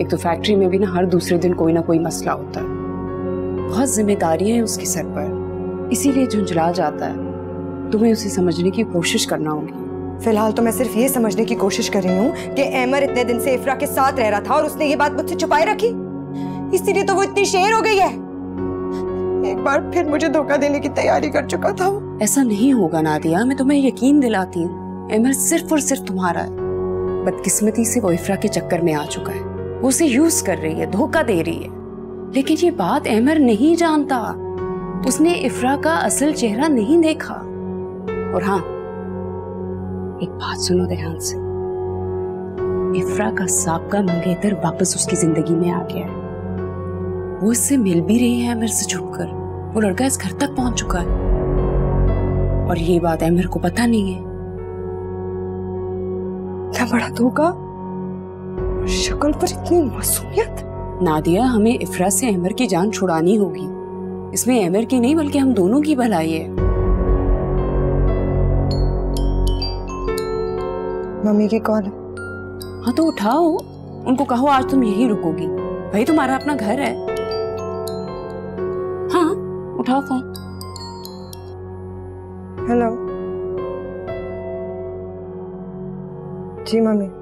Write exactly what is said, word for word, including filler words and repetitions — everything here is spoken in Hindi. एक तो फैक्ट्री में भी ना हर दूसरे दिन कोई ना कोई मसला होता है, बहुत जिम्मेदारियां हैं उसके सर पर, इसीलिए झुंझला जाता है। तुम्हें उसे समझने की कोशिश करना होगी। फिलहाल तो मैं सिर्फ ये समझने की कोशिश कर रही हूँ कि अहमर इतने दिन से इफ्रा के साथ रह रहा था और उसने ये बात मुझसे छुपाई रखी, इसीलिए तो वो इतनी शेर हो गई है। एक बार फिर मुझे धोखा देने की तैयारी कर चुका था। ऐसा नहीं होगा नादिया, मैं तुम्हें यकीन दिलाती हूँ, अहमर सिर्फ और सिर्फ तुम्हारा है। बदकिस्मती से वो इफ्रा के चक्कर में आ चुका है, वो उसे यूज कर रही है, धोखा दे रही है, लेकिन ये बात अहमर नहीं जानता, उसने इफ्रा का असल चेहरा नहीं देखा। और हाँ, एक बात सुनो ध्यान से, इफ्रा का साबका मंगेतर वापस उसकी जिंदगी में आ गया है। वो इससे मिल भी रही है अहमर से छुपकर, वो लड़का इस घर तक पहुंच चुका है और ये बात अहमर को पता नहीं है। क्या बड़ा धोखा, शक्ल पर इतनी मासूमियत। नादिया, हमें इफ्रा से अहमर की जान छुड़ानी होगी, इसमें अहमर की नहीं बल्कि हम दोनों की भलाई है। मम्मी की कॉल है। हाँ तो उठाओ, उनको कहो आज तुम यही रुकोगी, भाई तुम्हारा अपना घर है। हाँ उठाओ फोन। हेलो जी मम्मी।